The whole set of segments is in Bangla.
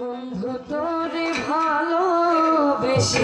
বন্ধু তোরে ভালোবেসে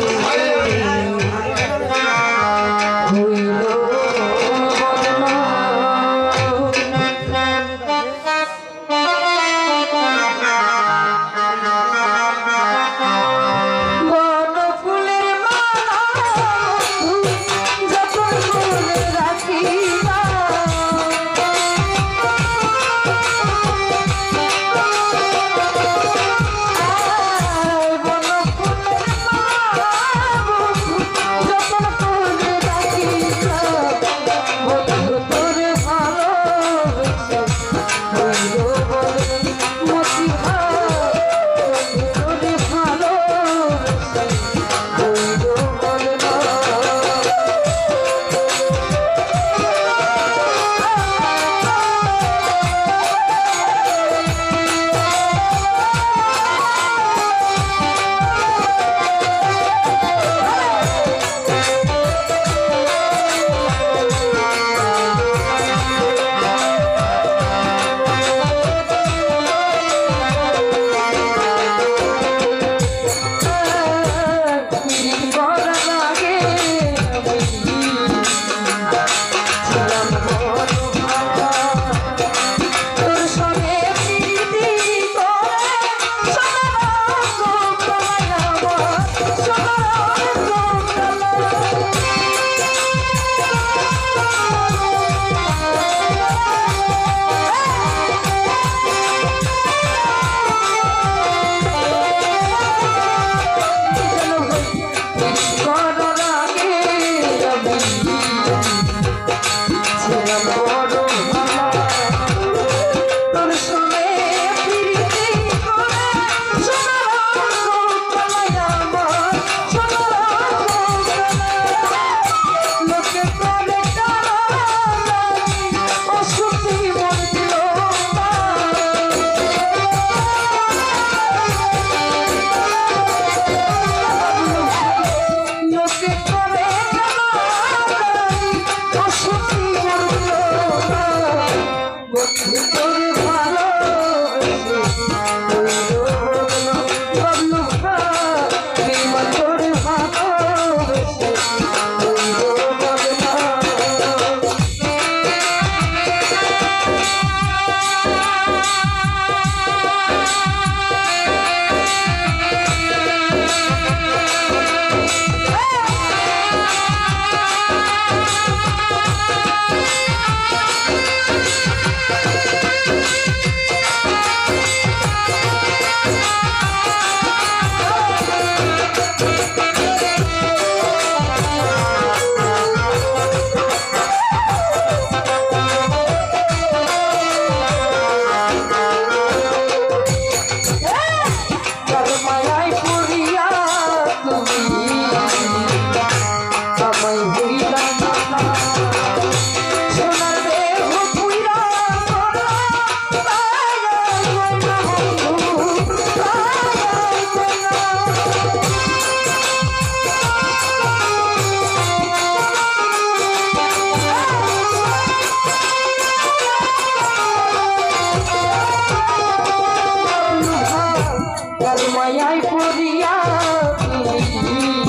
I put the